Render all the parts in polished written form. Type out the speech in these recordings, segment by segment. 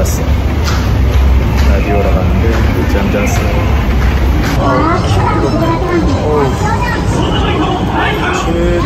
갔어. 날이 올라가는데 늦잠 잤어. 아치대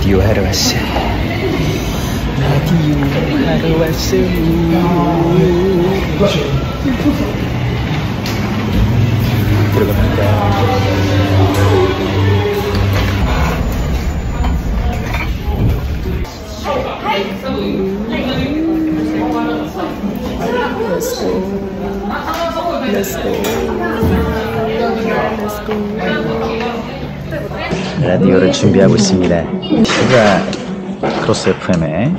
디오 하러 왔어. 디오 하러 왔어. 들어갑니다. Let's go. Let's go. Let's go. 라디오를 준비하고 있습니다. 제가 크로스 FM에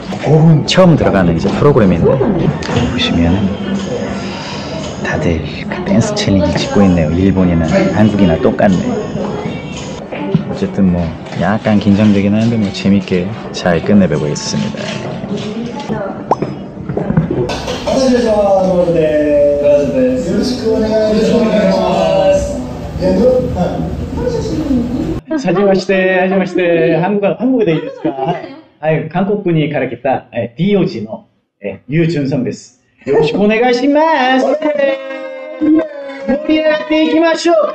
처음 들어가는 이제 프로그램인데, 보시면 다들 그 댄스 챌린지 짓고 있네요. 일본이나 한국이나 똑같네. 어쨌든 뭐 약간 긴장되긴 하는데 뭐 재밌게 잘 끝내보겠습니다.はじめまして、はじめまして、韓国でいいですか？はい、韓国から来た、DOG の、YouTuN さんです。よろしくお願いします。盛り上がっていきましょうか。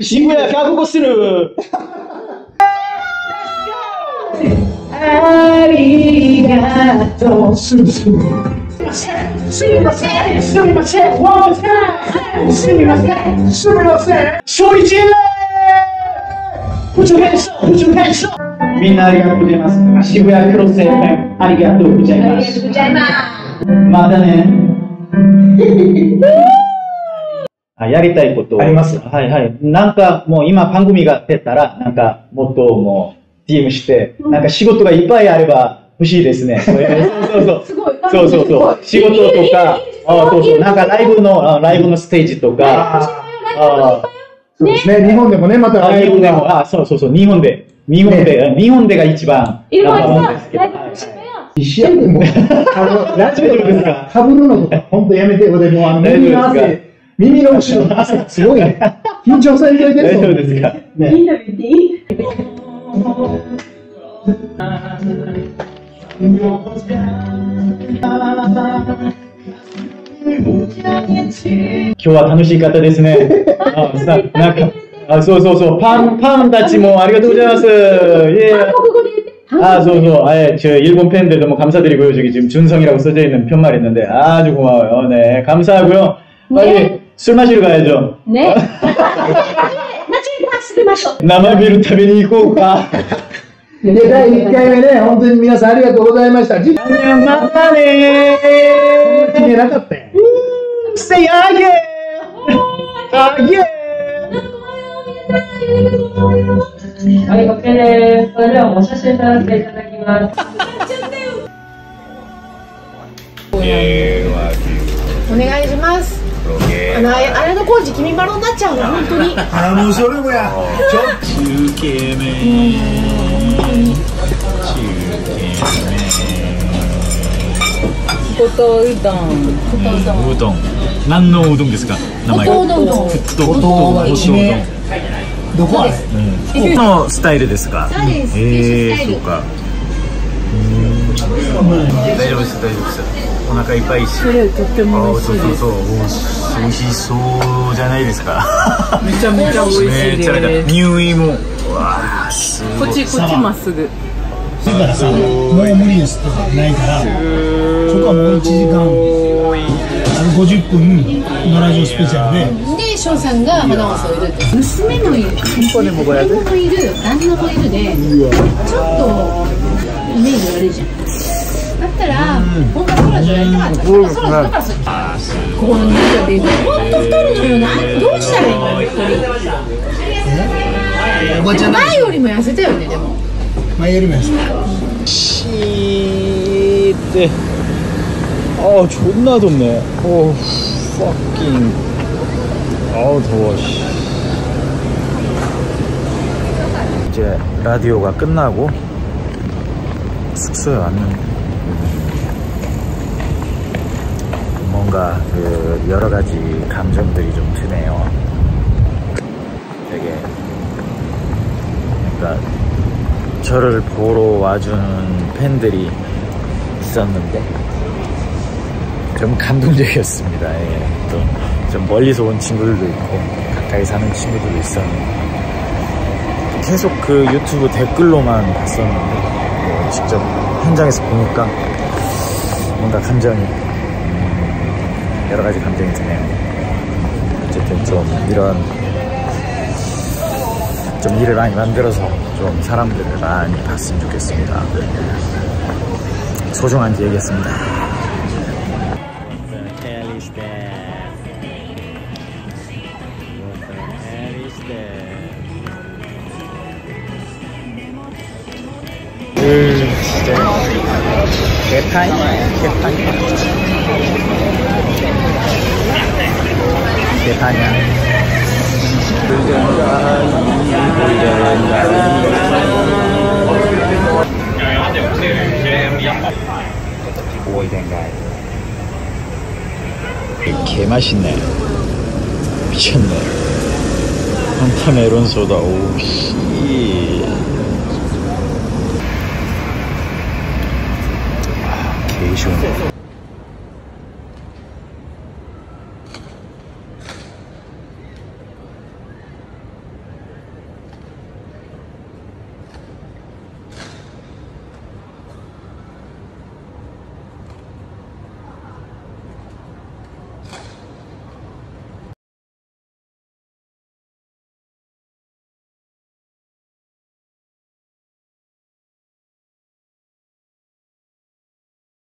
渋谷韓国する。ありがとう。すみません。すみません。すみません。ワンタイム。すみません。すみません。勝利チーム。Put your hands up. Put your hands up. みんなありがとうございます。渋谷クロスFMありがとうございます。ありがとうございます。またね。あ、やりたいことあります。はいはい。なんかもう今番組が出たらなんかもっともう。DM して、なんか仕事がいっぱいあれば欲しいですね。そうそうそう。仕事とか、そうそう。なんかライブのステージとか。そうですね。日本でもね、またライブでも。そうそうそう。日本でが一番。いろいろなんですけど。一試合でも、ラジオとか、かぶるのとか、ほんとやめて、俺も耳の後ろの汗がすごいね。緊張されてるんですよ。そうですか。インタビューでいい？今日は楽しい方ですね。なんかそうそうそう、パンたちもありがとうございます。そうそう、제 일본 팬들도 감사드리고요. 저기 지금 준성이라고 써져 있는 편말 있는데 아주 고마워요. 네, 감사하고요. 빨리 술 마시러 가야죠. 네. 生ビール食べに行こうか。第1回目ね、本当に皆さんありがとうございました。次回もまたねー。決めなかったよ。せいあげあげはい、OK です。それではお写真撮らせていただきます。お願いします。あれの工事君バロになっちゃうの本当に。もうそれもや。ちょっと中継め。うどん。何のうどんですか？名前が。うどん。どこ？このスタイルですか？そうか。大丈夫です大丈夫です。お腹いっぱいし、とっても美味しいです。美味しそうじゃないですか。めちゃめちゃ美味しいです。入院も、わあ、すごい。こっちまっすぐ。だからさ、もう無理ですとかないから、そこはもう1時間。50分のラジオスペシャルで翔さんがアナウンスを入れて、娘もいる、娘もいる、旦那もいるで、ちょっとイメージ悪いじゃん。だったら本当は彼女やりたかった。だからここの人数で本当太るのよな。どうしたらいいの？前よりも痩せたよね。でも前よりも痩せた。しーって。아 존나 덥네. 오, fucking. 아우 더워. 이제 라디오가 끝나고 숙소에 왔는데 뭔가 그 여러 가지 감정들이 좀 드네요. 되게 그러니까 저를 보러 와준 팬들이 있었는데. 좀 감동적이었습니다. 예. 좀 멀리서 온 친구들도 있고 가까이 사는 친구들도 있었는데 계속 그 유튜브 댓글로만 봤었는데 직접 현장에서 보니까 뭔가 감정이 여러 가지 감정이 드네요. 어쨌든 좀 이런 좀 일을 많이 만들어서 좀 사람들을 많이 봤으면 좋겠습니다. 소중한 기획이었습니다. 개판? 개판? 개판이야. 오이된가요? 개맛있네. 미쳤네. 한타 메론 소다. 오우 씨.